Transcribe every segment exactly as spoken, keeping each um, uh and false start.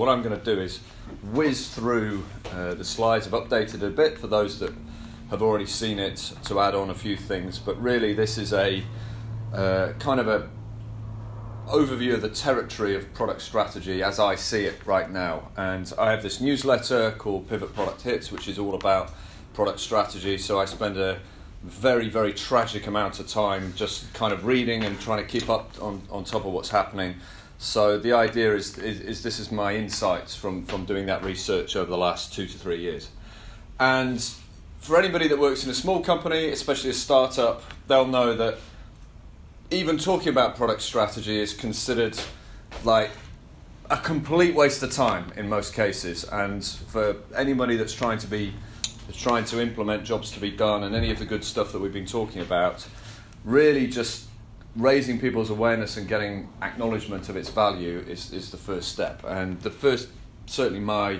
What I'm going to do is whiz through uh, the slides. I've updated a bit for those that have already seen it to add on a few things, but really this is a uh, kind of a overview of the territory of product strategy as I see it right now. And I have this newsletter called Pivot Product Hits, which is all about product strategy, so I spend a very, very tragic amount of time just kind of reading and trying to keep up on, on top of what's happening. So the idea is, is, is this is my insights from, from doing that research over the last two to three years. And for anybody that works in a small company, especially a startup, they'll know that even talking about product strategy is considered like a complete waste of time in most cases. And for anybody that's trying to be, that's trying to implement jobs to be done and any of the good stuff that we've been talking about, really just raising people's awareness and getting acknowledgement of its value is, is the first step. And the first, certainly my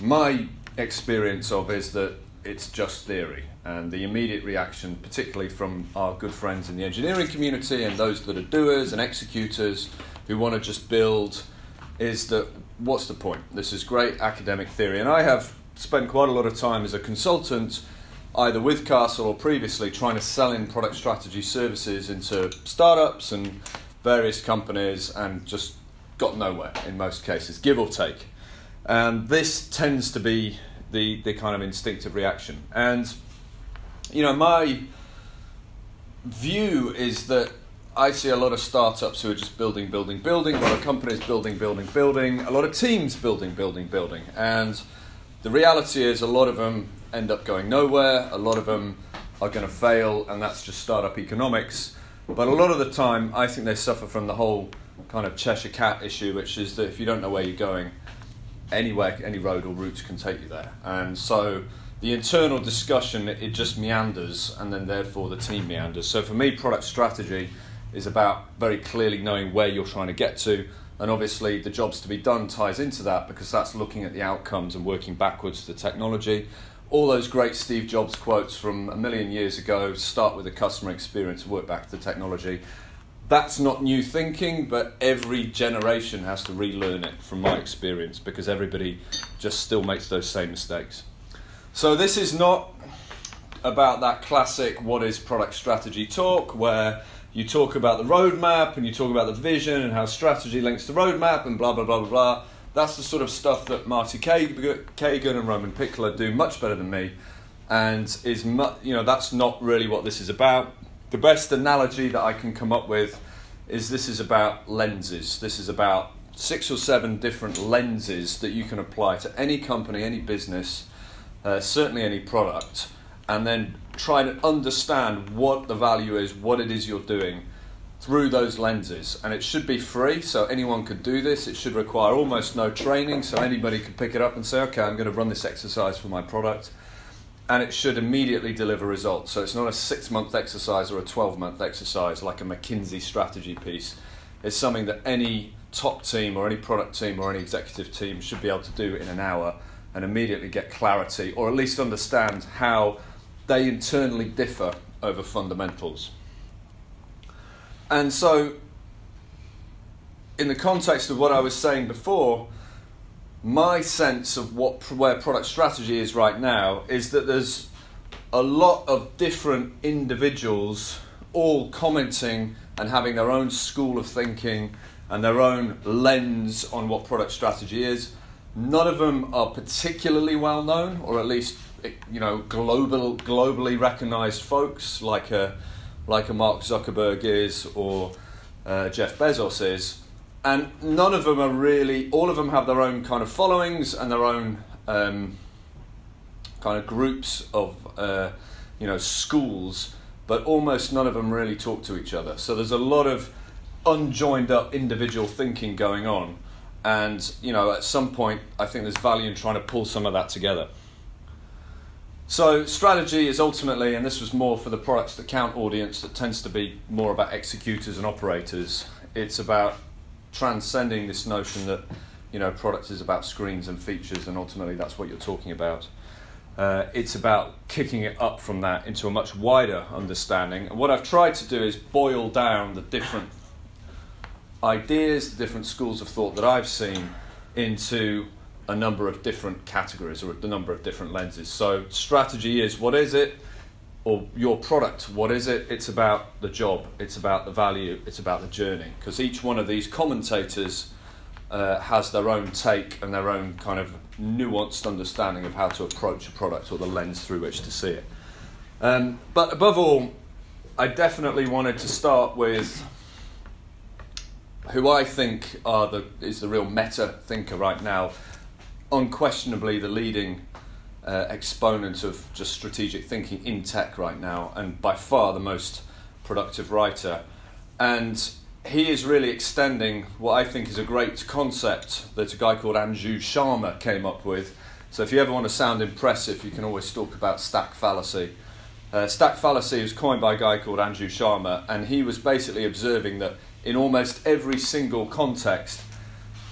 my experience of, is that it's just theory. And the immediate reaction, particularly from our good friends in the engineering community and those that are doers and executors who want to just build, is that what's the point? This is great academic theory. And I have spent quite a lot of time as a consultant, either with Castle or previously, trying to sell in product strategy services into startups and various companies, and just got nowhere in most cases, give or take. And this tends to be the, the kind of instinctive reaction. And, you know, my view is that I see a lot of startups who are just building, building, building, a lot of companies building, building, building, a lot of teams building, building, building. And the reality is a lot of them end up going nowhere, a lot of them are going to fail, and that's just startup economics. But a lot of the time, I think they suffer from the whole kind of Cheshire Cat issue, which is that if you don't know where you're going, anywhere, any road or route can take you there. And so the internal discussion, it just meanders, and then therefore the team meanders. So for me, product strategy is about very clearly knowing where you're trying to get to, and obviously the jobs to be done ties into that, because that's looking at the outcomes and working backwards to the technology. All those great Steve Jobs quotes from a million years ago, start with the customer experience, work back to the technology. That's not new thinking, but every generation has to relearn it from my experience, because everybody just still makes those same mistakes. So this is not about that classic what is product strategy talk, where you talk about the roadmap and you talk about the vision and how strategy links to roadmap and blah, blah, blah, blah, blah. That's the sort of stuff that Marty Kagan and Roman Pickler do much better than me, and is mu you know that's not really what this is about. The best analogy that I can come up with is this is about lenses. This is about six or seven different lenses that you can apply to any company, any business, uh, certainly any product, and then try to understand what the value is, what it is you're doing through those lenses. And it should be free, so anyone could do this. It should require almost no training, so anybody could pick it up and say, okay, I'm going to run this exercise for my product, and it should immediately deliver results. So it's not a six-month exercise or a twelve-month exercise like a McKinsey strategy piece. It's something that any top team or any product team or any executive team should be able to do in an hour and immediately get clarity, or at least understand how they internally differ over fundamentals. And so, in the context of what I was saying before, my sense of what, where product strategy is right now is that there's a lot of different individuals all commenting and having their own school of thinking and their own lens on what product strategy is. None of them are particularly well known, or at least you know global, globally recognized folks like a like a Mark Zuckerberg is, or uh, Jeff Bezos is, and none of them are really, all of them have their own kind of followings and their own um, kind of groups of, uh, you know, schools, but almost none of them really talk to each other. So there's a lot of unjoined up individual thinking going on, and, you know, at some point I think there's value in trying to pull some of that together. So strategy is ultimately, and this was more for the products that count audience that tends to be more about executors and operators, it's about transcending this notion that, you know, product is about screens and features, and ultimately that's what you're talking about. Uh, it's about kicking it up from that into a much wider understanding. And what I've tried to do is boil down the different ideas, the different schools of thought that I've seen into a number of different categories or a number of different lenses. So strategy is, what is it? Or your product, what is it? It's about the job, it's about the value, it's about the journey. Because each one of these commentators uh, has their own take and their own kind of nuanced understanding of how to approach a product or the lens through which to see it. Um, but above all, I definitely wanted to start with who I think are the is the real meta thinker right now, unquestionably the leading Uh, exponent of just strategic thinking in tech right now, and by far the most productive writer. And he is really extending what I think is a great concept that a guy called Anu Sharma came up with. So if you ever want to sound impressive, you can always talk about stack fallacy. Uh, stack fallacy was coined by a guy called Anu Sharma, and he was basically observing that in almost every single context,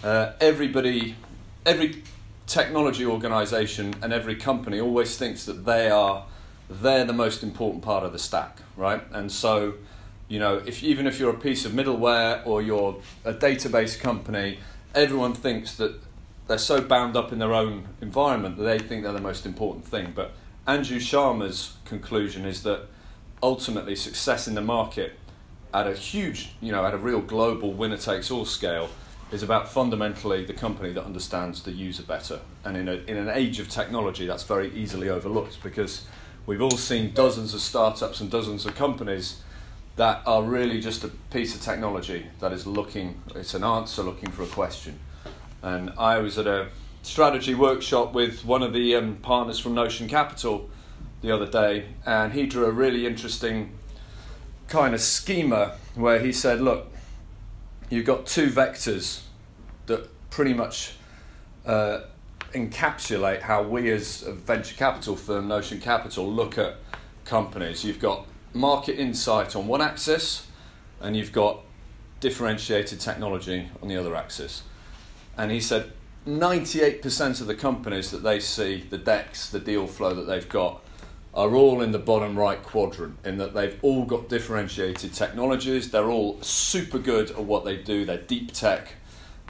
uh, everybody, every technology organization and every company always thinks that they are they're the most important part of the stack, right? And so, you know, if even if you're a piece of middleware or you're a database company, everyone thinks that they're so bound up in their own environment that they think they're the most important thing. But Anu Sharma's conclusion is that ultimately success in the market at a huge, you know, at a real global winner-takes-all scale is about fundamentally the company that understands the user better. And in, a, in an age of technology, that's very easily overlooked, because we've all seen dozens of startups and dozens of companies that are really just a piece of technology that is looking, it's an answer looking for a question. And I was at a strategy workshop with one of the um, partners from Notion Capital the other day, and he drew a really interesting kind of schema where he said, look, you've got two vectors that pretty much uh, encapsulate how we as a venture capital firm, Notion Capital, look at companies. You've got market insight on one axis, and you've got differentiated technology on the other axis. And he said ninety-eight percent of the companies that they see, the decks, the deal flow that they've got, are all in the bottom right quadrant, in that they've all got differentiated technologies, they're all super good at what they do, they're deep tech,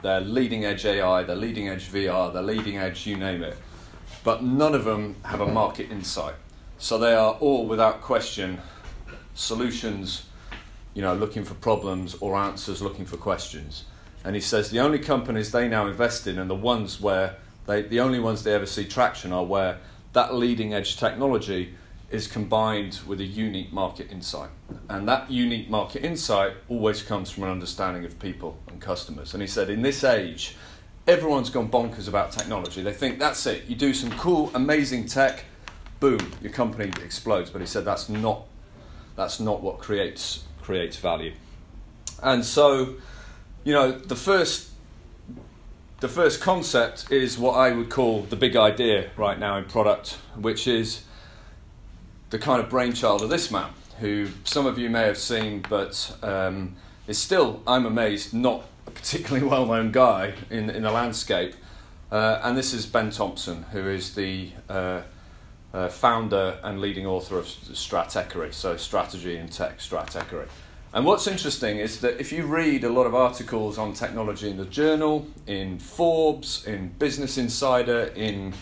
they're leading edge A I, they're leading edge V R, they're leading edge, you name it. But none of them have a market insight. So they are all, without question, solutions, you know, looking for problems, or answers looking for questions. And he says the only companies they now invest in, and the ones where, they, the only ones they ever see traction are where that leading edge technology is combined with a unique market insight. And that unique market insight always comes from an understanding of people and customers. And he said, in this age, everyone's gone bonkers about technology. They think that's it. You do some cool, amazing tech, boom, your company explodes. But he said that's not, that's not what creates, creates value. And so, you know, the first The first concept is what I would call the big idea right now in product, which is the kind of brainchild of this man, who some of you may have seen, but um, is still, I'm amazed, not a particularly well-known guy in, in the landscape. Uh, and this is Ben Thompson, who is the uh, uh, founder and leading author of Stratechery, so strategy and tech, Stratechery. And what's interesting is that if you read a lot of articles on technology in the Journal, in Forbes, in Business Insider, in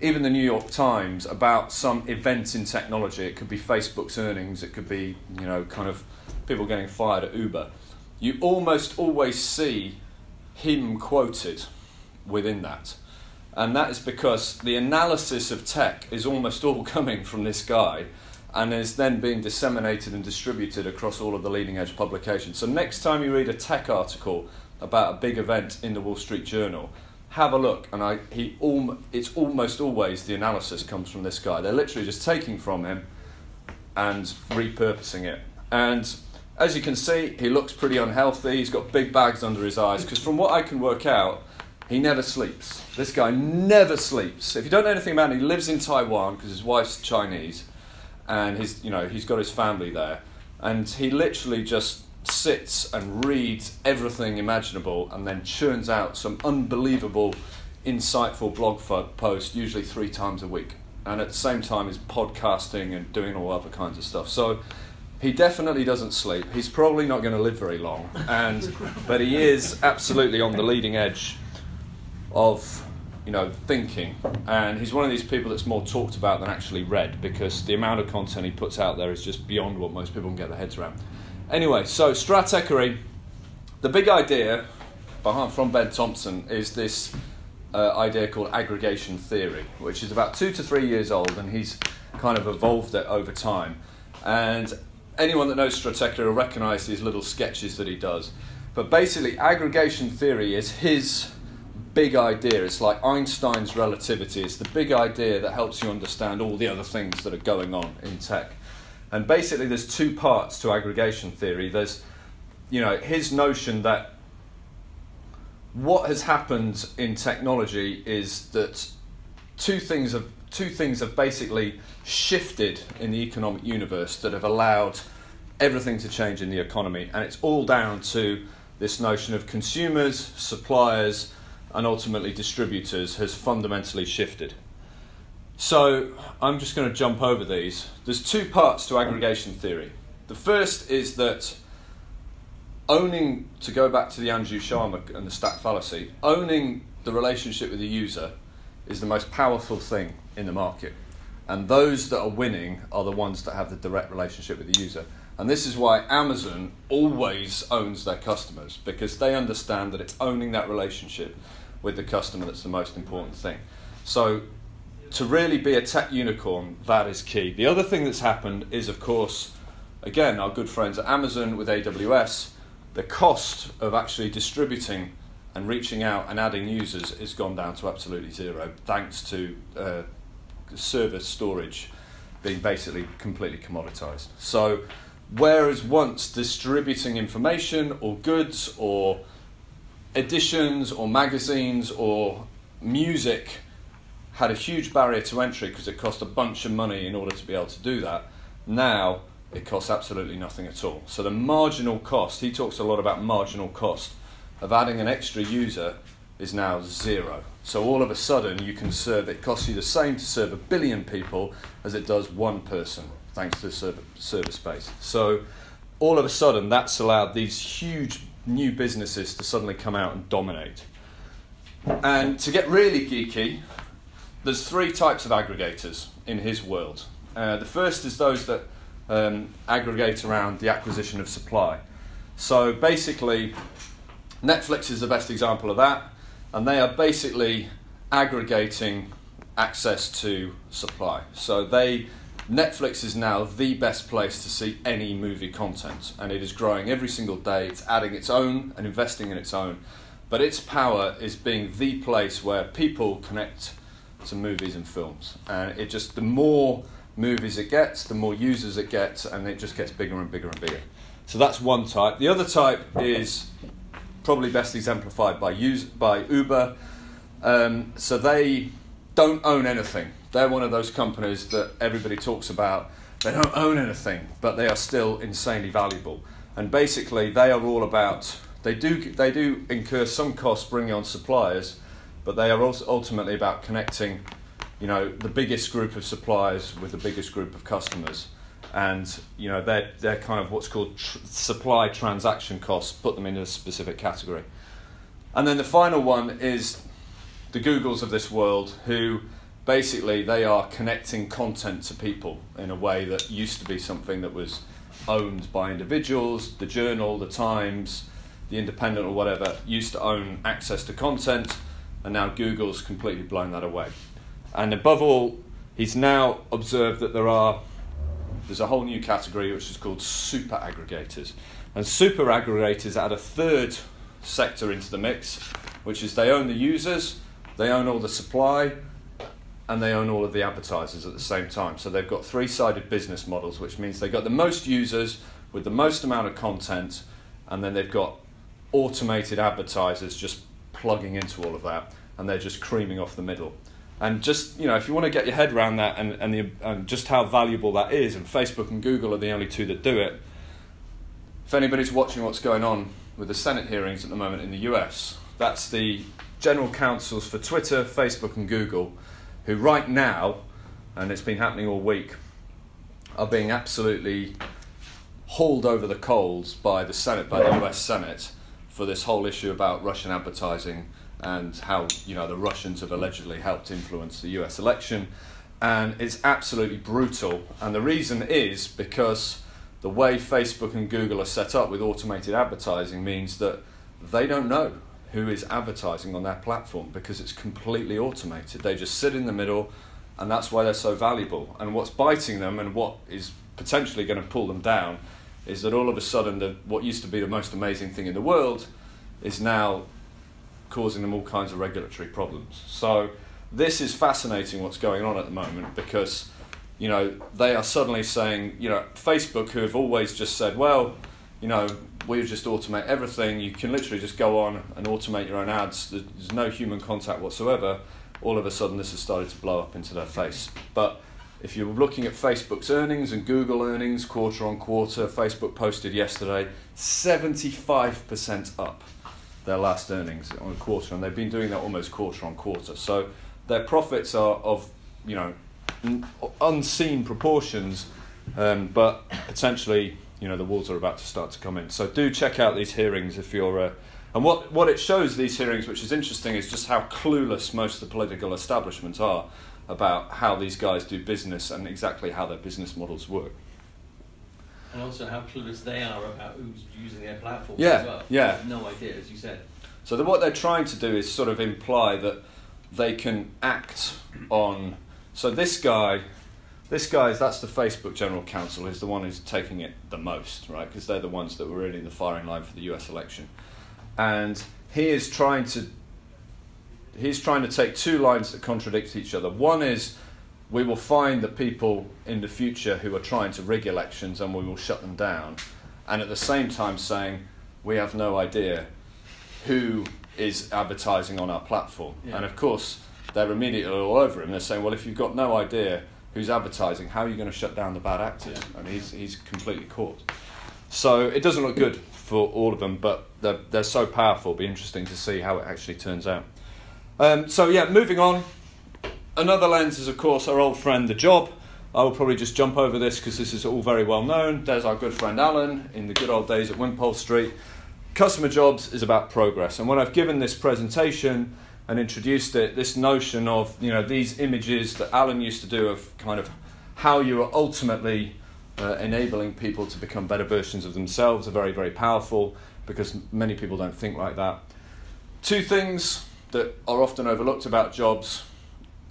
even the New York Times about some event in technology, it could be Facebook's earnings, it could be, you know, kind of people getting fired at Uber, you almost always see him quoted within that. And that is because the analysis of tech is almost all coming from this guy, and is then being disseminated and distributed across all of the leading edge publications. So next time you read a tech article about a big event in the Wall Street Journal, have a look, and I, he al- it's almost always the analysis comes from this guy. They're literally just taking from him and repurposing it. And as you can see, he looks pretty unhealthy, he's got big bags under his eyes, because from what I can work out, he never sleeps. This guy never sleeps. If you don't know anything about him, he lives in Taiwan because his wife's Chinese, and his, you know, he's got his family there, and he literally just sits and reads everything imaginable and then churns out some unbelievable, insightful blog post, usually three times a week, and at the same time is podcasting and doing all other kinds of stuff. So he definitely doesn't sleep. He's probably not going to live very long, and but he is absolutely on the leading edge of, you know, thinking. And he's one of these people that's more talked about than actually read, because the amount of content he puts out there is just beyond what most people can get their heads around. Anyway, so Stratechery, the big idea behind, from Ben Thompson, is this uh, idea called aggregation theory, which is about two to three years old, and he's kind of evolved it over time. And anyone that knows Stratechery will recognise these little sketches that he does. But basically, aggregation theory is his big idea. It's like Einstein's relativity. It's the big idea that helps you understand all the other things that are going on in tech. And basically, there's two parts to aggregation theory. There's, you know, his notion that what has happened in technology is that two things have two things have basically shifted in the economic universe that have allowed everything to change in the economy, and it's all down to this notion of consumers, suppliers, and ultimately distributors has fundamentally shifted. So I'm just going to jump over these. There's two parts to aggregation theory. The first is that owning, to go back to the Anu Sharma and the stack fallacy, owning the relationship with the user is the most powerful thing in the market. And those that are winning are the ones that have the direct relationship with the user. And this is why Amazon always owns their customers, because they understand that it's owning that relationship with the customer that's the most important thing. So to really be a tech unicorn, that is key. The other thing that's happened is, of course, again, our good friends at Amazon with A W S, the cost of actually distributing and reaching out and adding users has gone down to absolutely zero, thanks to uh, server storage being basically completely commoditized. So whereas once distributing information or goods or editions or magazines or music had a huge barrier to entry because it cost a bunch of money in order to be able to do that, now it costs absolutely nothing at all. So the marginal cost, he talks a lot about marginal cost, of adding an extra user is now zero. So all of a sudden you can serve, it costs you the same to serve a billion people as it does one person, thanks to the server space. So all of a sudden that's allowed these huge new businesses to suddenly come out and dominate. And to get really geeky, there's three types of aggregators in his world. Uh, the first is those that um, aggregate around the acquisition of supply. So basically Netflix is the best example of that, and they are basically aggregating access to supply. So they Netflix is now the best place to see any movie content, and it is growing every single day. It's adding its own and investing in its own, but its power is being the place where people connect to movies and films. And it just, the more movies it gets, the more users it gets, and it just gets bigger and bigger and bigger. So that's one type. The other type is probably best exemplified by use, by Uber. Um, so they don't own anything. They're one of those companies that everybody talks about. They don't own anything, but they are still insanely valuable. And basically, they are all about, they do they do incur some costs bringing on suppliers, but they are also ultimately about connecting, you know, the biggest group of suppliers with the biggest group of customers. And, you know, they're, they're kind of what's called tr- supply transaction costs, put them in a specific category. And then the final one is the Googles of this world, who basically, they are connecting content to people in a way that used to be something that was owned by individuals. The Journal, The Times, The Independent or whatever used to own access to content, and now Google's completely blown that away. And above all, he's now observed that there are there's a whole new category which is called super aggregators. And super aggregators add a third sector into the mix, which is they own the users, they own all the supply, and they own all of the advertisers at the same time. So they've got three-sided business models, which means they've got the most users with the most amount of content, and then they've got automated advertisers just plugging into all of that, and they're just creaming off the middle. And just, you know, if you want to get your head around that and, and, the, and just how valuable that is, and Facebook and Google are the only two that do it. If anybody's watching what's going on with the Senate hearings at the moment in the U S, that's the general counsels for Twitter, Facebook and Google, who right now, and it's been happening all week, are being absolutely hauled over the coals by the Senate, by the U S Senate, for this whole issue about Russian advertising and how, you know, the Russians have allegedly helped influence the U S election. And it's absolutely brutal. And the reason is because the way Facebook and Google are set up with automated advertising means that they don't know who is advertising on their platform because it's completely automated. They just sit in the middle, and that's why they're so valuable. And what's biting them and what is potentially going to pull them down is that all of a sudden the, what used to be the most amazing thing in the world is now causing them all kinds of regulatory problems. So this is fascinating what's going on at the moment, because you know they are suddenly saying, you know, Facebook, who have always just said, well, you know, we just automate everything, you can literally just go on and automate your own ads, there's no human contact whatsoever, all of a sudden this has started to blow up into their face. But if you're looking at Facebook's earnings and Google earnings quarter on quarter, Facebook posted yesterday seventy-five percent up their last earnings on a quarter, and they've been doing that almost quarter on quarter. So their profits are of, you know, unseen proportions, um, but potentially, you know, the walls are about to start to come in. So do check out these hearings if you're... Uh, and what, what it shows, these hearings, which is interesting, is just how clueless most of the political establishment are about how these guys do business and exactly how their business models work. And also how clueless they are about who's using their platform yeah, as well. Yeah. No idea, as you said. So the, what they're trying to do is sort of imply that they can act on... So this guy, this guy, that's the Facebook General Counsel, is the one who's taking it the most, right? Because they're the ones that were really in the firing line for the U S election. And he is trying to... He's trying to take two lines that contradict each other. One is, we will find the people in the future who are trying to rig elections and we will shut them down. And at the same time saying, we have no idea who is advertising on our platform. Yeah. And of course, they're immediately all over him. They're saying, well, if you've got no idea who's advertising, how are you going to shut down the bad actors? Yeah. And he's he's completely caught. So it doesn't look good for all of them, but they're, they're so powerful. It'll be interesting to see how it actually turns out. Um, so yeah, moving on. Another lens is, of course, our old friend The Job. I will probably just jump over this because this is all very well known. There's our good friend Alan in the good old days at Wimpole Street. Customer Jobs is about progress. And when I've given this presentation and introduced it, this notion of, you know, these images that Alan used to do of kind of how you are ultimately uh, enabling people to become better versions of themselves are very, very powerful, because many people don't think like that. Two things that are often overlooked about jobs.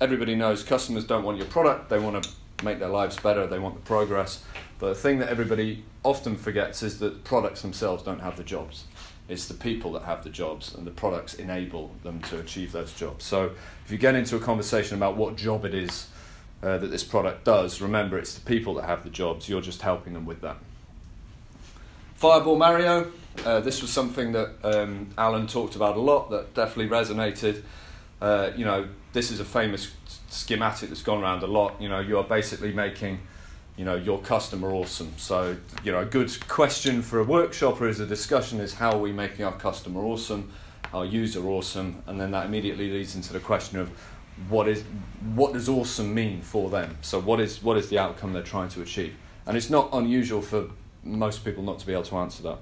Everybody knows customers don't want your product, they want to make their lives better, they want the progress. But the thing that everybody often forgets is that the products themselves don't have the jobs. It's the people that have the jobs, and the products enable them to achieve those jobs. So if you get into a conversation about what job it is uh, that this product does, remember it's the people that have the jobs, you're just helping them with that. Fireball Mario. Uh, this was something that um, Alan talked about a lot that definitely resonated. Uh, you know, this is a famous schematic that's gone around a lot. You know, you are basically making, you know, your customer awesome. So, you know, a good question for a workshop or as a discussion is, how are we making our customer awesome, our user awesome? And then that immediately leads into the question of what is, what does awesome mean for them? So what is, what is the outcome they're trying to achieve? And it's not unusual for most people not to be able to answer that.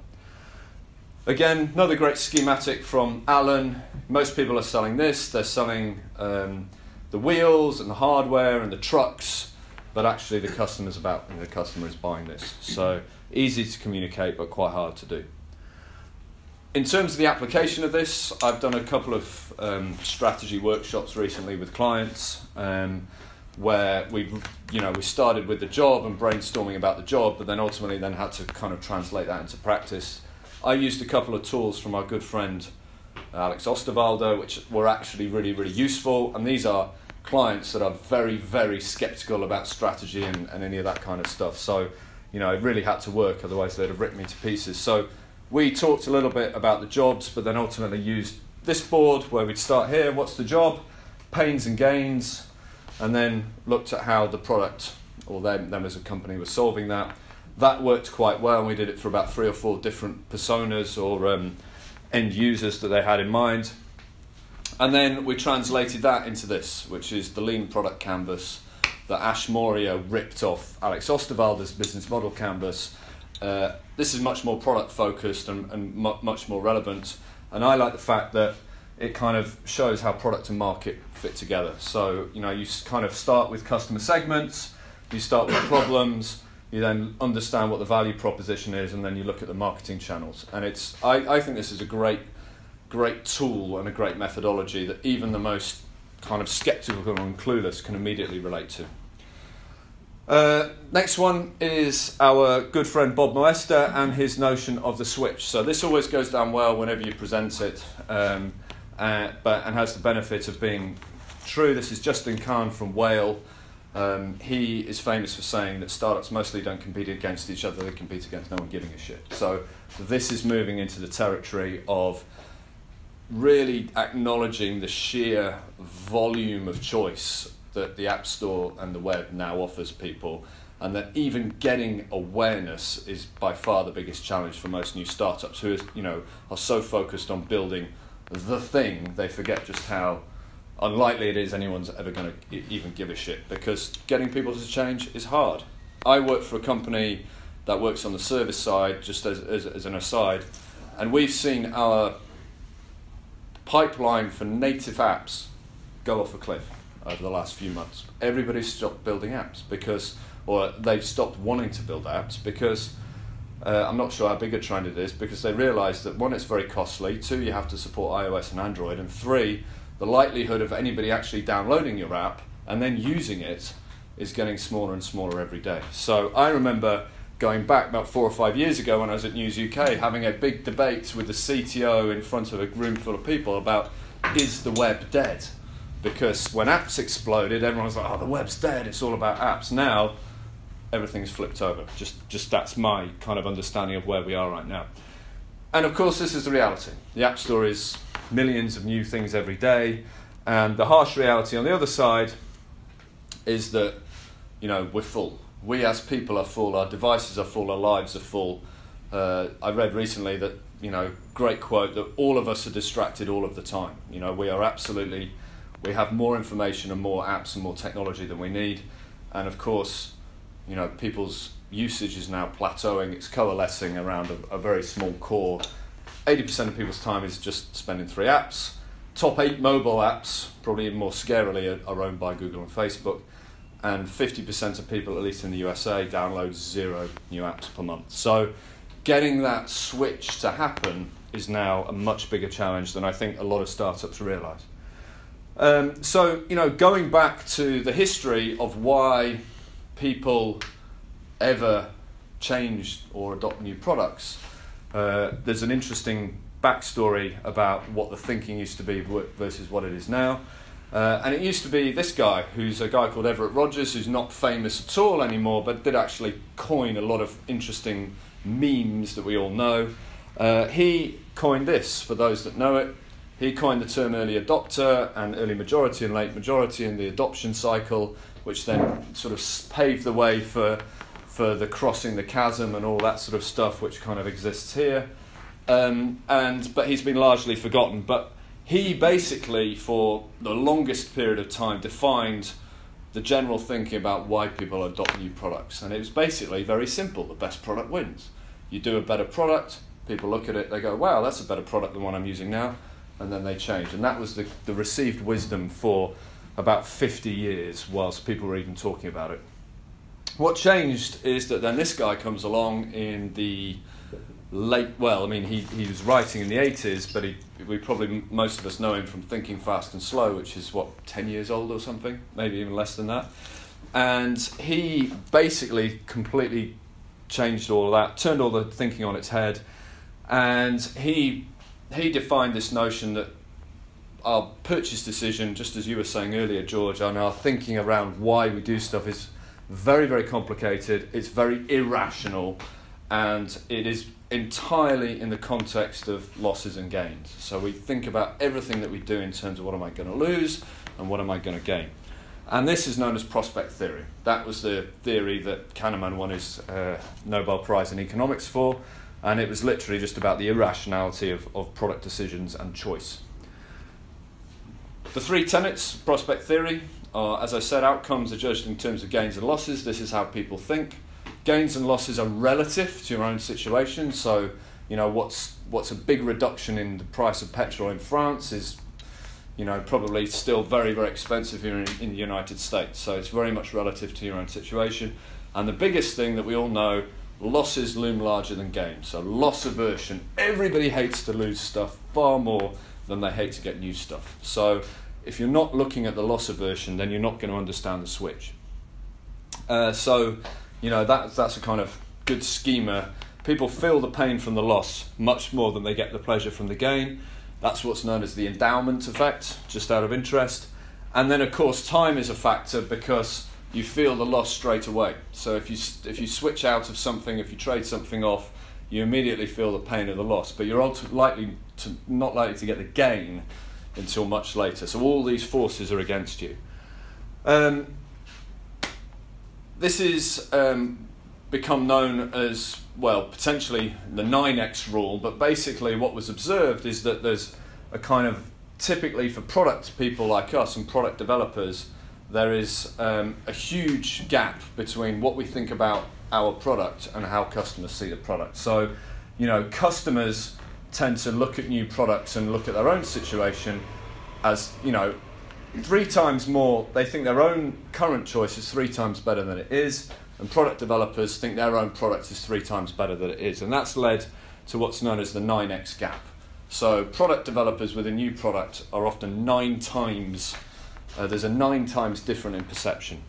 Again, another great schematic from Alan. Most people are selling this. They're selling um, the wheels and the hardware and the trucks, but actually the customer's about, you know, the customer is buying this. So easy to communicate, but quite hard to do. In terms of the application of this, I've done a couple of um, strategy workshops recently with clients um, where we, you know, we started with the job and brainstorming about the job, but then ultimately then had to kind of translate that into practice. I used a couple of tools from our good friend Alex Osterwalder, which were actually really, really useful. And these are clients that are very, very sceptical about strategy and, and any of that kind of stuff. So, you know, it really had to work, otherwise they'd have ripped me to pieces. So we talked a little bit about the jobs, but then ultimately used this board where we'd start here, what's the job, pains and gains, and then looked at how the product or them, them as a company was solving that. That worked quite well, and we did it for about three or four different personas or um, end users that they had in mind. And then we translated that into this, which is the lean product canvas that Ash Moria ripped off Alex Osterwalder's business model canvas. Uh, this is much more product focused and, and mu much more relevant. And I like the fact that it kind of shows how product and market fit together. So, you know, you kind of start with customer segments, you start with problems, you then understand what the value proposition is, and then you look at the marketing channels. And it's, I, I think this is a great, great tool and a great methodology that even the most kind of skeptical and clueless can immediately relate to. Uh, next one is our good friend Bob Moesta and his notion of the switch. So this always goes down well whenever you present it, um, uh, but and has the benefit of being true. This is Justin Kahn from Whale. Um, he is famous for saying that startups mostly don't compete against each other, they compete against no one giving a shit. So this is moving into the territory of really acknowledging the sheer volume of choice that the App Store and the web now offers people, and that even getting awareness is by far the biggest challenge for most new startups, who is, you know, are so focused on building the thing, they forget just how unlikely it is anyone's ever going to even give a shit, because getting people to change is hard. I work for a company that works on the service side, just as, as, as an aside, and we've seen our pipeline for native apps go off a cliff over the last few months. Everybody's stopped building apps because, or they've stopped wanting to build apps because, uh, I'm not sure how big a trend it is, because they realise that one, it's very costly, two, you have to support iOS and Android, and three, the likelihood of anybody actually downloading your app and then using it is getting smaller and smaller every day. So I remember going back about four or five years ago when I was at News U K, having a big debate with the C T O in front of a room full of people about, is the web dead? Because when apps exploded, everyone was like, oh, the web's dead, it's all about apps. Now, everything's flipped over. Just, just that's my kind of understanding of where we are right now. And of course, this is the reality. The App Store is millions of new things every day. And the harsh reality on the other side is that, you know, we're full. We as people are full, our devices are full, our lives are full. Uh, I read recently that, you know, great quote, that all of us are distracted all of the time. You know, we are absolutely... We have more information and more apps and more technology than we need. And of course, you know, people's usage is now plateauing. It's coalescing around a, a very small core. eighty percent of people's time is just spending three apps. Top eight mobile apps, probably even more scarily, are owned by Google and Facebook. And fifty percent of people, at least in the U S A, download zero new apps per month. So getting that switch to happen is now a much bigger challenge than I think a lot of startups realise. Um, so, you know, going back to the history of why people ever change or adopt new products, uh, there's an interesting backstory about what the thinking used to be versus what it is now. Uh, and it used to be this guy, who's a guy called Everett Rogers, who's not famous at all anymore, but did actually coin a lot of interesting memes that we all know. Uh, he coined this, for those that know it. He coined the term early adopter and early majority and late majority in the adoption cycle, which then sort of paved the way for, for the crossing the chasm and all that sort of stuff, which kind of exists here. Um, and but he's been largely forgotten. But he basically, for the longest period of time, defined the general thinking about why people adopt new products. And it was basically very simple. The best product wins. You do a better product, people look at it, they go, wow, that's a better product than what I'm using now. And then they changed. And that was the, the received wisdom for about fifty years whilst people were even talking about it. What changed is that then this guy comes along in the late, well, I mean, he, he was writing in the eighties, but he, we probably, most of us know him from Thinking Fast and Slow, which is, what, ten years old or something? Maybe even less than that. And he basically completely changed all of that, turned all the thinking on its head, and he... He defined this notion that our purchase decision, just as you were saying earlier, George, and our thinking around why we do stuff is very, very complicated, it's very irrational, and it is entirely in the context of losses and gains. So we think about everything that we do in terms of what am I going to lose and what am I going to gain. And this is known as prospect theory. That was the theory that Kahneman won his uh, Nobel Prize in economics for. And it was literally just about the irrationality of, of product decisions and choice. The three tenets of prospect theory are, as I said, outcomes are judged in terms of gains and losses. This is how people think. Gains and losses are relative to your own situation. So, you know, what's, what's a big reduction in the price of petrol in France is you know, probably still very, very expensive here in, in the United States. So it's very much relative to your own situation. And the biggest thing that we all know, losses loom larger than gains. So loss aversion. Everybody hates to lose stuff far more than they hate to get new stuff. So if you're not looking at the loss aversion, then you're not going to understand the switch. Uh, so, you know, that, that's a kind of good schema. People feel the pain from the loss much more than they get the pleasure from the gain. That's what's known as the endowment effect, just out of interest. And then, of course, time is a factor because you feel the loss straight away. So if you if you switch out of something, if you trade something off, you immediately feel the pain of the loss, but you're likely to, not likely to get the gain until much later. So all these forces are against you. Um, this is um, become known as, well, potentially the nine X rule, but basically what was observed is that there's a kind of, typically for product people like us and product developers, there is um, a huge gap between what we think about our product and how customers see the product. So, you know, customers tend to look at new products and look at their own situation as, you know, three times more, they think their own current choice is three times better than it is, and product developers think their own product is three times better than it is. And that's led to what's known as the nine X gap. So product developers with a new product are often nine times, uh, there's a nine times different in perception.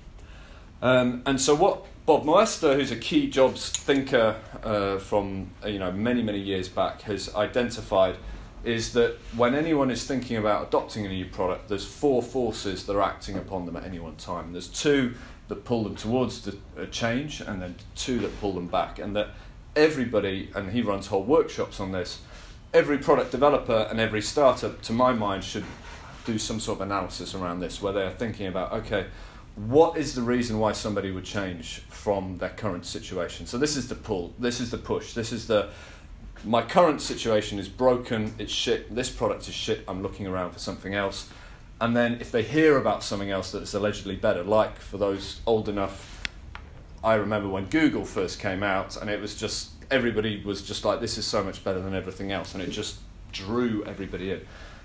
Um, and so what Bob Moester, who's a key jobs thinker uh, from you know many, many years back, has identified is that when anyone is thinking about adopting a new product, there's four forces that are acting upon them at any one time. There's two that pull them towards the uh, change, and then two that pull them back. And that everybody, and he runs whole workshops on this, every product developer and every startup, to my mind, should do some sort of analysis around this, where they are thinking about, okay, what is the reason why somebody would change from their current situation? So this is the pull, this is the push, this is the, my current situation is broken, it's shit, this product is shit, I'm looking around for something else. And then if they hear about something else that's allegedly better, like for those old enough, I remember when Google first came out and it was just, everybody was just like, this is so much better than everything else, and it just drew everybody in.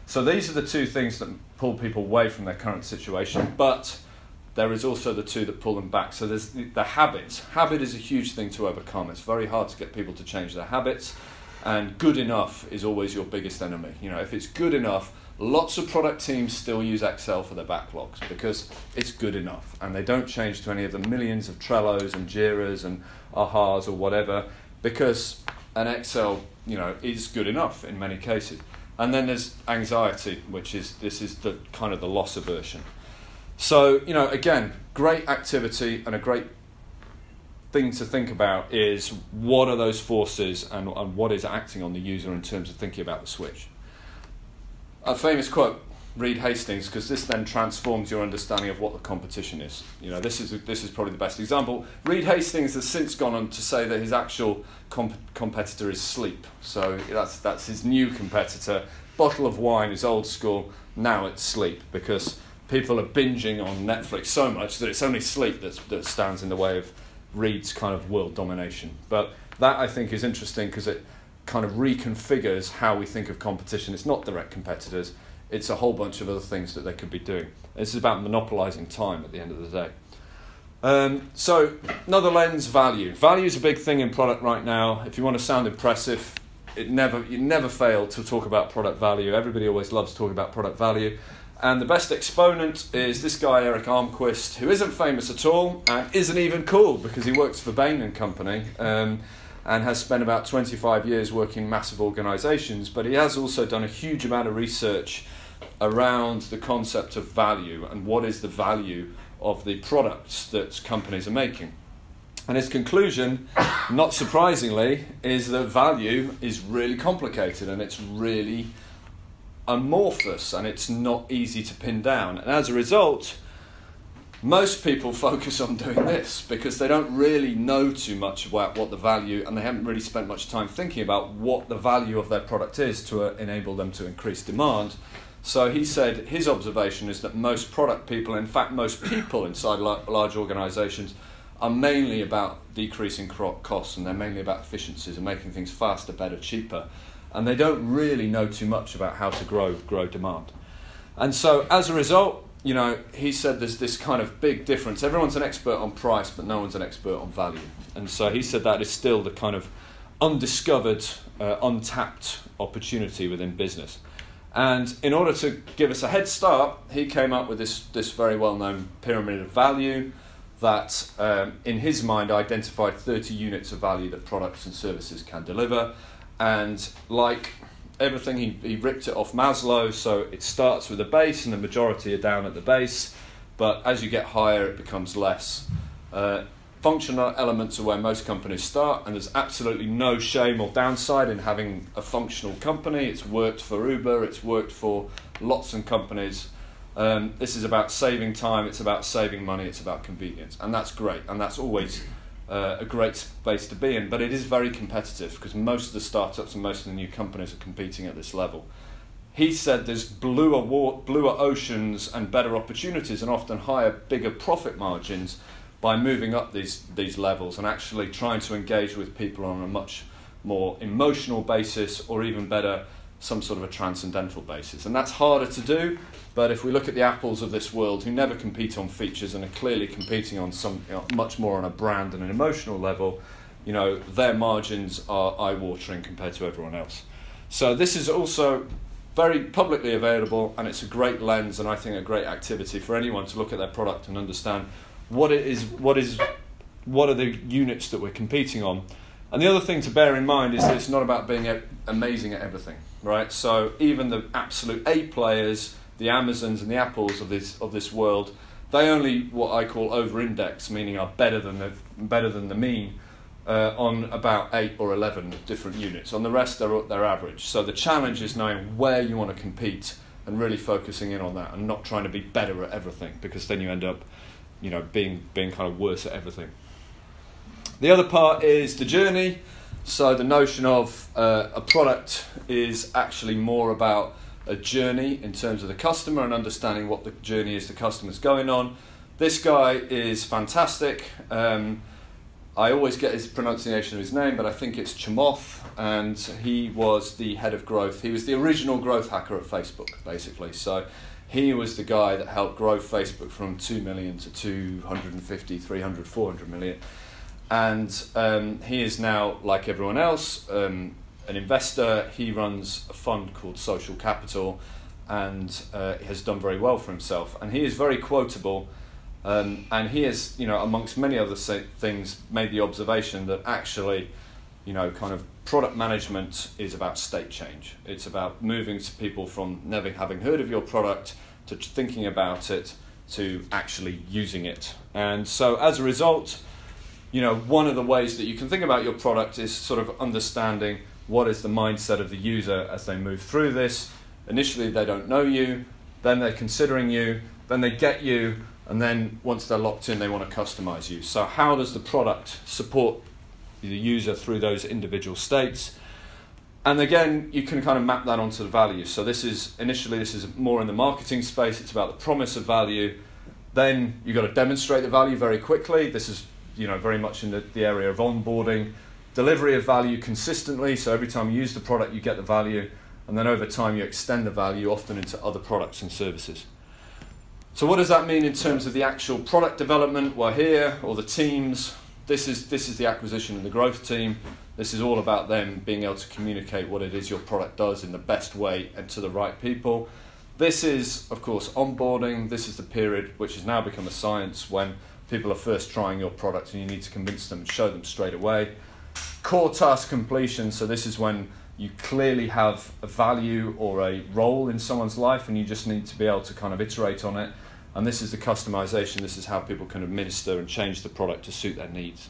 So these are the two things that pull people away from their current situation, but there is also the two that pull them back. So there's the, the habits. Habit is a huge thing to overcome. It's very hard to get people to change their habits, and good enough is always your biggest enemy. You know, if it's good enough, lots of product teams still use Excel for their backlogs because it's good enough, and they don't change to any of the millions of Trellos and Jiras and Ahas or whatever, because an Excel, you know, is good enough in many cases. And then there's anxiety, which is this is the kind of the loss aversion. So, you know, again, great activity and a great thing to think about is what are those forces and, and what is acting on the user in terms of thinking about the switch. A famous quote, Reed Hastings, because this then transforms your understanding of what the competition is. You know, this is this is probably the best example. Reed Hastings has since gone on to say that his actual comp competitor is sleep. So that's that's his new competitor. Bottle of wine is old school. Now it's sleep, because people are binging on Netflix so much that it's only sleep that's, that stands in the way of Reed's kind of world domination. But that, I think, is interesting because it kind of reconfigures how we think of competition. It's not direct competitors, it's a whole bunch of other things that they could be doing. This is about monopolising time at the end of the day. Um, so another lens, value. Value is a big thing in product right now. If you want to sound impressive, it never you never fail to talk about product value. Everybody always loves talking about product value. And the best exponent is this guy, Eric Armquist, who isn't famous at all and isn't even cool because he works for Bain and Company. Um, and has spent about twenty-five years working in massive organisations, but he has also done a huge amount of research around the concept of value and what is the value of the products that companies are making. And his conclusion, not surprisingly, is that value is really complicated and it's really amorphous and it's not easy to pin down. And as a result, most people focus on doing this because they don't really know too much about what the value, and they haven't really spent much time thinking about what the value of their product is to uh, enable them to increase demand. So he said his observation is that most product people, in fact most people inside large organisations, are mainly about decreasing costs, and they're mainly about efficiencies and making things faster, better, cheaper, and they don't really know too much about how to grow, grow demand. And so as a result, you know, he said there's this kind of big difference. Everyone's an expert on price, but no one's an expert on value. And so he said that is still the kind of undiscovered, uh, untapped opportunity within business. And in order to give us a head start, he came up with this, this very well-known pyramid of value that, um, in his mind, identified thirty units of value that products and services can deliver. And like everything, he, he ripped it off Maslow, so it starts with a base, and the majority are down at the base. But as you get higher, it becomes less. Uh, functional elements are where most companies start, and there's absolutely no shame or downside in having a functional company. It's worked for Uber, it's worked for lots of companies. Um, this is about saving time, it's about saving money, it's about convenience. And that's great, and that's always uh, a great space to be in. But it is very competitive, because most of the startups and most of the new companies are competing at this level. He said there's bluer, wa- bluer oceans and better opportunities, and often higher, bigger profit margins, by moving up these these levels and actually trying to engage with people on a much more emotional basis, or even better, some sort of a transcendental basis. And that's harder to do, but if we look at the Apples of this world, who never compete on features and are clearly competing on some, you know, much more on a brand and an emotional level, you know, their margins are eye-watering compared to everyone else. So this is also very publicly available, and it's a great lens, and I think a great activity for anyone to look at their product and understand What it is, what is, what are the units that we're competing on. And the other thing to bear in mind is that it's not about being a- amazing at everything, right? So even the absolute A players, the Amazons and the Apples of this of this world, they only what I call over-index, meaning are better than the better than the mean uh, on about eight or eleven different units. On the rest, they're they're average. So the challenge is knowing where you want to compete and really focusing in on that, and not trying to be better at everything, because then you end up, you know, being being kind of worse at everything. The other part is the journey. So the notion of uh, a product is actually more about a journey in terms of the customer and understanding what the journey is the customer's going on. This guy is fantastic. Um, I always get his pronunciation of his name, but I think it's Chamath, and he was the head of growth. He was the original growth hacker at Facebook, basically. So he was the guy that helped grow Facebook from two million to two hundred fifty, three hundred, four hundred million. And um, he is now, like everyone else, um, an investor. He runs a fund called Social Capital, and uh, has done very well for himself. And he is very quotable, um, and he has, you know, amongst many other things, made the observation that actually, you know, kind of product management is about state change. It's about moving to people from never having heard of your product to thinking about it to actually using it. And so as a result, you know, one of the ways that you can think about your product is sort of understanding what is the mindset of the user as they move through this. Initially, they don't know you, then they're considering you, then they get you, and then once they're locked in, they want to customize you. So how does the product support the user through those individual states? And again, you can kind of map that onto the value. So this is initially, this is more in the marketing space. It's about the promise of value. Then you've got to demonstrate the value very quickly. This is, you know, very much in the, the area of onboarding, delivery of value consistently. So every time you use the product, you get the value, and then over time you extend the value often into other products and services. So what does that mean in terms of the actual product development? Well, here, or the teams. This is this is the acquisition and the growth team. This is all about them being able to communicate what it is your product does in the best way and to the right people. This is, of course, onboarding. This is the period which has now become a science when people are first trying your product and you need to convince them and show them straight away. Core task completion. So this is when you clearly have a value or a role in someone's life and you just need to be able to kind of iterate on it. And this is the customization. This is how people can administer and change the product to suit their needs.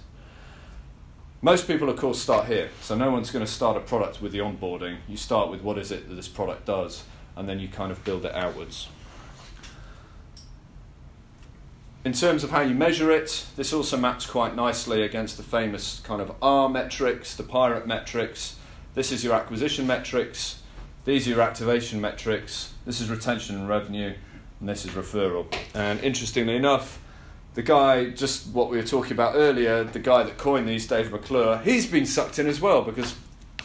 Most people, of course, start here. So no one's going to start a product with the onboarding. You start with what is it that this product does, and then you kind of build it outwards. In terms of how you measure it, this also maps quite nicely against the famous kind of R metrics, the pirate metrics. This is your acquisition metrics. These are your activation metrics. This is retention and revenue. And this is referral. And interestingly enough, the guy, just what we were talking about earlier, the guy that coined these, Dave McClure, he's been sucked in as well, because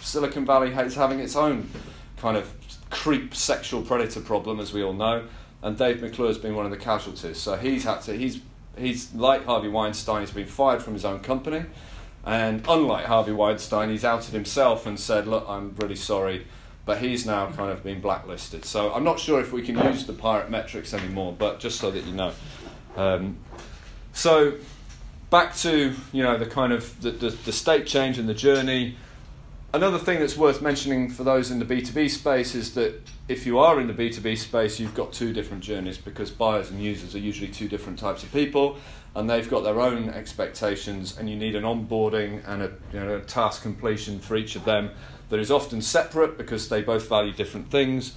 Silicon Valley is having its own kind of creep sexual predator problem, as we all know, and Dave McClure has been one of the casualties. So he's had to, he's, he's like Harvey Weinstein, he's been fired from his own company, and unlike Harvey Weinstein, he's outed himself and said, look, I'm really sorry, but he's now kind of been blacklisted. So I'm not sure if we can use the pirate metrics anymore, but just so that you know. Um, so back to, you know, the kind of the, the, the state change and the journey. Another thing that's worth mentioning for those in the B two B space is that if you are in the B two B space, you've got two different journeys, because buyers and users are usually two different types of people, and they've got their own expectations, and you need an onboarding and a, you know, a task completion for each of them that is often separate because they both value different things.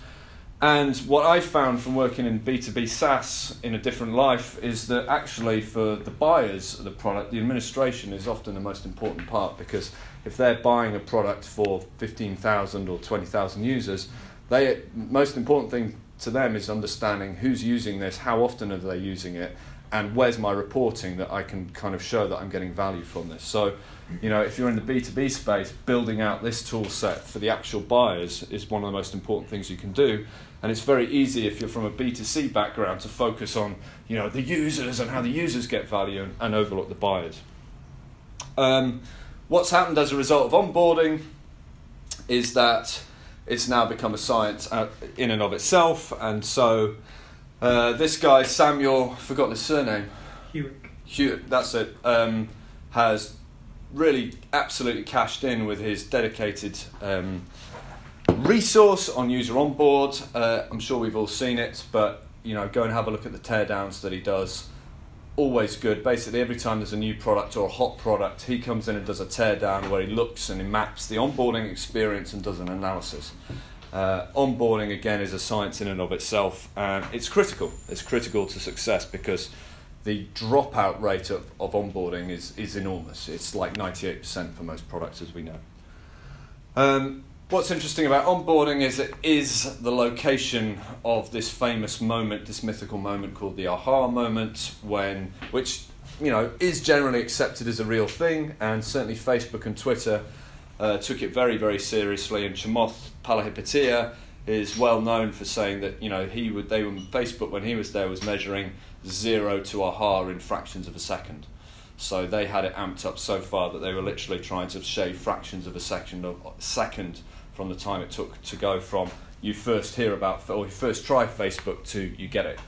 And what I found from working in B two B SaaS in a different life is that actually for the buyers of the product, the administration is often the most important part, because if they're buying a product for fifteen thousand or twenty thousand users, the most important thing to them is understanding who's using this, how often are they using it, and where's my reporting that I can kind of show that I'm getting value from this. So, you know, if you're in the B two B space, building out this tool set for the actual buyers is one of the most important things you can do. And it's very easy if you're from a B two C background to focus on, you know, the users and how the users get value and, and overlook the buyers. Um, What's happened as a result of onboarding is that it's now become a science in and of itself. And so uh, this guy, Samuel, forgotten his surname. Hewitt. Hewitt, that's it, um, has really absolutely cashed in with his dedicated um, resource on user onboard. Uh, I'm sure we've all seen it, but you know, go and have a look at the teardowns that he does. Always good. Basically, every time there's a new product or a hot product, he comes in and does a teardown where he looks and he maps the onboarding experience and does an analysis. Uh, onboarding, again, is a science in and of itself, and it's critical. It's critical to success because the dropout rate of, of onboarding is, is enormous. It's like ninety-eight percent for most products, as we know. Um, What's interesting about onboarding is it is the location of this famous moment, this mythical moment called the aha moment, when, which you know is generally accepted as a real thing, and certainly Facebook and Twitter uh, took it very, very seriously. And Chamath Palihapitiya is well known for saying that you know he would they were Facebook when he was there was measuring zero to aha in fractions of a second. So they had it amped up so far that they were literally trying to shave fractions of a second of a second from the time it took to go from you first hear about or you first try Facebook to you get it.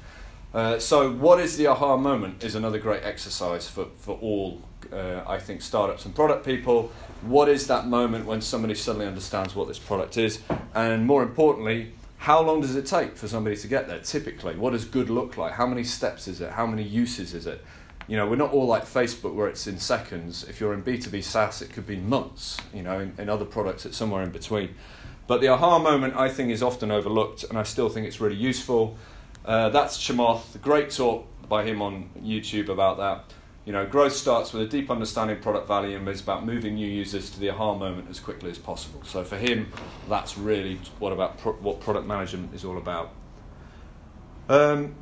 Uh, so what is the aha moment is another great exercise for, for all, uh, I think, startups and product people. What is that moment when somebody suddenly understands what this product is? And more importantly, how long does it take for somebody to get there typically? What does good look like? How many steps is it? How many uses is it? You know, we're not all like Facebook where it's in seconds. If you're in B two B SaaS, it could be months. You know, in, in other products, it's somewhere in between. But the aha moment, I think, is often overlooked, and I still think it's really useful. Uh, that's Chamath. Great talk by him on YouTube about that. You know, growth starts with a deep understanding of product value, and it's about moving new users to the aha moment as quickly as possible. So for him, that's really what about pro- what product management is all about. Um,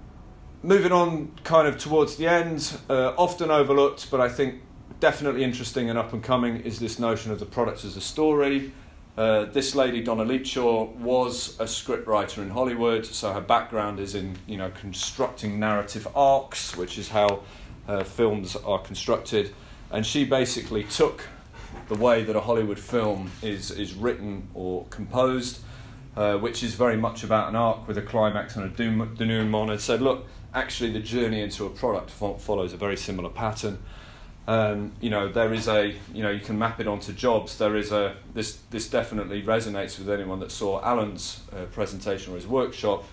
Moving on kind of towards the end, uh, often overlooked, but I think definitely interesting and up and coming, is this notion of the product as a story. Uh, this lady, Donna Leachaw, was a scriptwriter in Hollywood, so her background is in you know constructing narrative arcs, which is how uh, films are constructed. And she basically took the way that a Hollywood film is, is written or composed, uh, which is very much about an arc with a climax and a denouement, and said, look, actually, the journey into a product follows a very similar pattern. Um, you know, there is a you know you can map it onto jobs. There is a this this definitely resonates with anyone that saw Alan's uh, presentation or his workshop.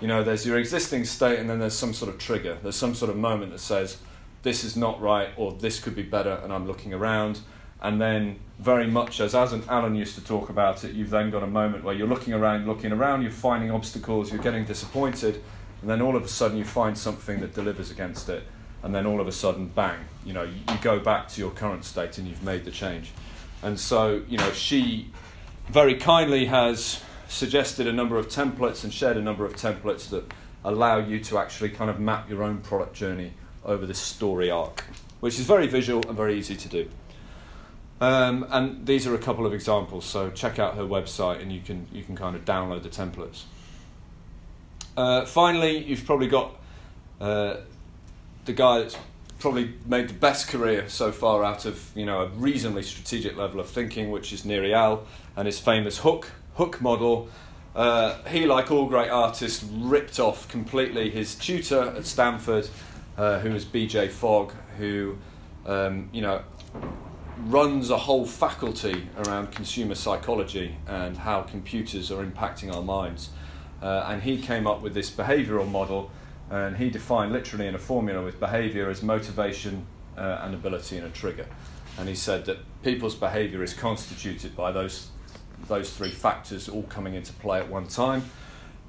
You know, there's your existing state, and then there's some sort of trigger. There's some sort of moment that says this is not right, or this could be better, and I'm looking around. And then very much as as an Alan used to talk about it, you've then got a moment where you're looking around, looking around, you're finding obstacles, you're getting disappointed. And then all of a sudden you find something that delivers against it, and then all of a sudden, bang, you know, you go back to your current state and you've made the change. And so, you know, she very kindly has suggested a number of templates and shared a number of templates that allow you to actually kind of map your own product journey over this story arc, which is very visual and very easy to do. Um, and these are a couple of examples, so check out her website and you can you can kind of download the templates. Uh, finally, you've probably got uh, the guy that's probably made the best career so far out of, you know, a reasonably strategic level of thinking, which is Nir Eyal and his famous hook hook model. Uh, he, like all great artists, ripped off completely his tutor at Stanford, uh, who is B J Fogg, who um, you know runs a whole faculty around consumer psychology and how computers are impacting our minds. Uh, and he came up with this behavioural model, and he defined literally in a formula with behaviour as motivation, uh, and ability, and a trigger. And he said that people's behaviour is constituted by those those three factors all coming into play at one time,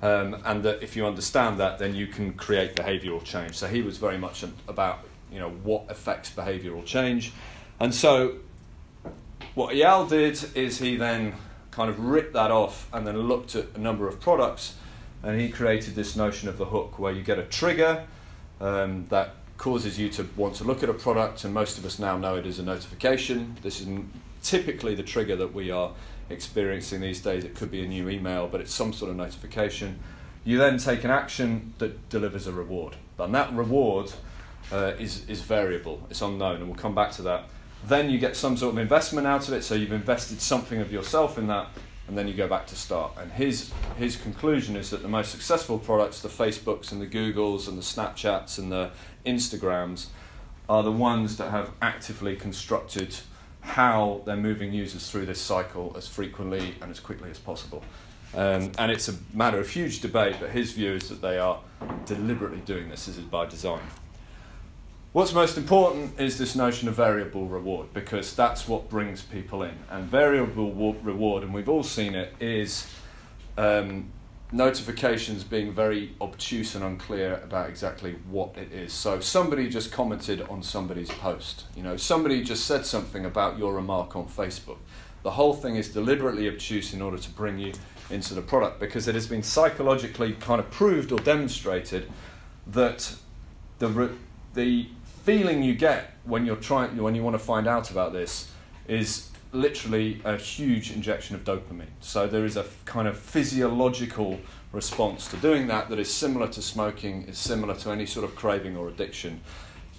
um, and that if you understand that, then you can create behavioural change. So he was very much about, you know, what affects behavioural change. And so what Eyal did is he then kind of ripped that off and then looked at a number of products, and he created this notion of the hook, where you get a trigger um, that causes you to want to look at a product, and most of us now know it as a notification. This is typically the trigger that we are experiencing these days. It could be a new email, but it's some sort of notification. You then take an action that delivers a reward, and that reward uh, is, is variable, it's unknown, and we'll come back to that. Then you get some sort of investment out of it, so you've invested something of yourself in that, and then you go back to start. And his his conclusion is that the most successful products, the Facebooks and the Googles and the Snapchats and the Instagrams, are the ones that have actively constructed how they're moving users through this cycle as frequently and as quickly as possible. Um, and it's a matter of huge debate, but his view is that they are deliberately doing this. This is by design. What's most important is this notion of variable reward, because that's what brings people in. And variable reward, and we've all seen it, is um, notifications being very obtuse and unclear about exactly what it is. So somebody just commented on somebody's post. You know, somebody just said something about your remark on Facebook. The whole thing is deliberately obtuse in order to bring you into the product, because it has been psychologically kind of proved or demonstrated that the re- the feeling you get when you're trying, when you want to find out about this, is literally a huge injection of dopamine. So there is a kind of physiological response to doing that that is similar to smoking, is similar to any sort of craving or addiction.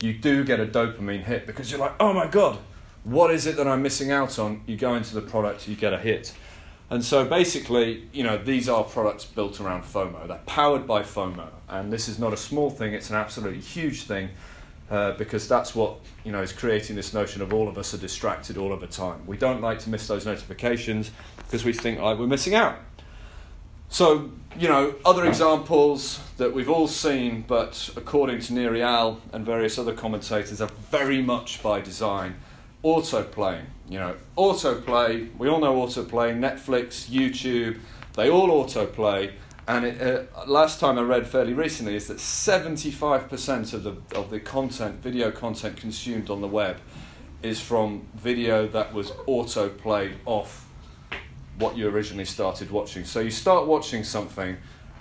You do get a dopamine hit because you're like, oh my God, what is it that I'm missing out on? You go into the product, you get a hit. And so basically, you know, these are products built around FOMO. They're powered by FOMO. And this is not a small thing, it's an absolutely huge thing, uh, because that's what, you know, is creating this notion of all of us are distracted all of the time. We don't like to miss those notifications because we think, like, we're missing out. So, you know, other examples that we've all seen, but according to Nir Eyal and various other commentators, are very much by design. Autoplay, you know, autoplay, we all know autoplay, Netflix, YouTube, they all autoplay. And it, uh, last time I read fairly recently is that seventy-five percent of the of the content, video content consumed on the web, is from video that was autoplayed off what you originally started watching. So you start watching something,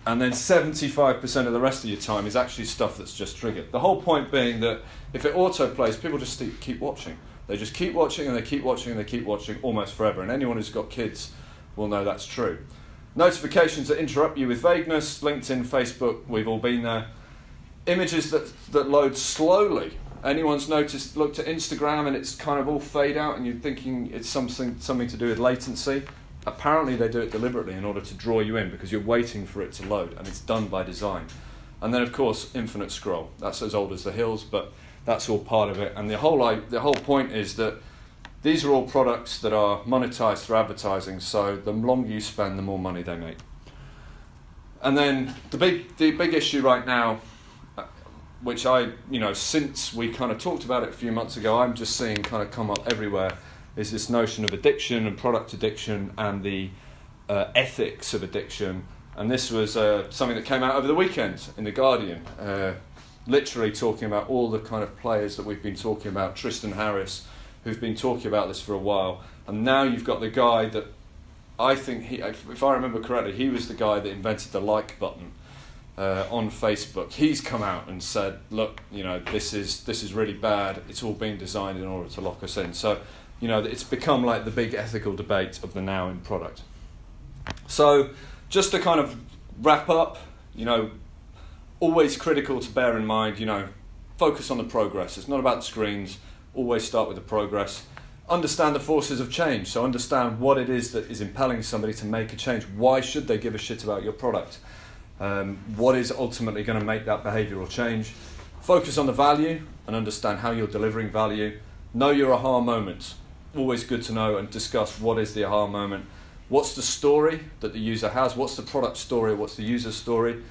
and then seventy-five percent of the rest of your time is actually stuff that's just triggered. The whole point being that if it autoplays, people just keep watching. They just keep watching and they keep watching and they keep watching almost forever. And anyone who's got kids will know that's true. Notifications that interrupt you with vagueness, LinkedIn, Facebook, we've all been there. Images that, that load slowly. Anyone's noticed, looked at Instagram and it's kind of all fade out and you're thinking it's something, something to do with latency. Apparently they do it deliberately in order to draw you in because you're waiting for it to load, and it's done by design. And then of course, infinite scroll. That's as old as the hills, but that's all part of it. And the whole the whole point is that these are all products that are monetized through advertising, so the longer you spend, the more money they make. And then the big the big issue right now, which I, you know, since we kind of talked about it a few months ago, I'm just seeing kind of come up everywhere, is this notion of addiction and product addiction and the uh, ethics of addiction. And this was uh, something that came out over the weekend in The Guardian, uh, literally talking about all the kind of players that we've been talking about, Tristan Harris, who've been talking about this for a while, and now you've got the guy that I think, he, if I remember correctly, he was the guy that invented the like button uh, on Facebook. He's come out and said, look, you know, this is this is really bad, it's all being designed in order to lock us in. So You know, it's become like the big ethical debate of the now in product. So just to kind of wrap up, you know, always critical to bear in mind, you know, focus on the progress. It's not about the screens. Always start with the progress. Understand the forces of change. So understand what it is that is impelling somebody to make a change. Why should they give a shit about your product? Um, what is ultimately going to make that behavioural change? Focus on the value and understand how you're delivering value. Know your aha moments. Always good to know and discuss what is the aha moment. What's the story that the user has? What's the product story? What's the user story?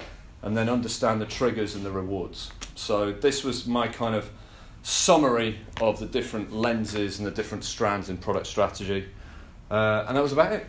And then understand the triggers and the rewards. So this was my kind of summary of the different lenses and the different strands in product strategy. Uh, and that was about it.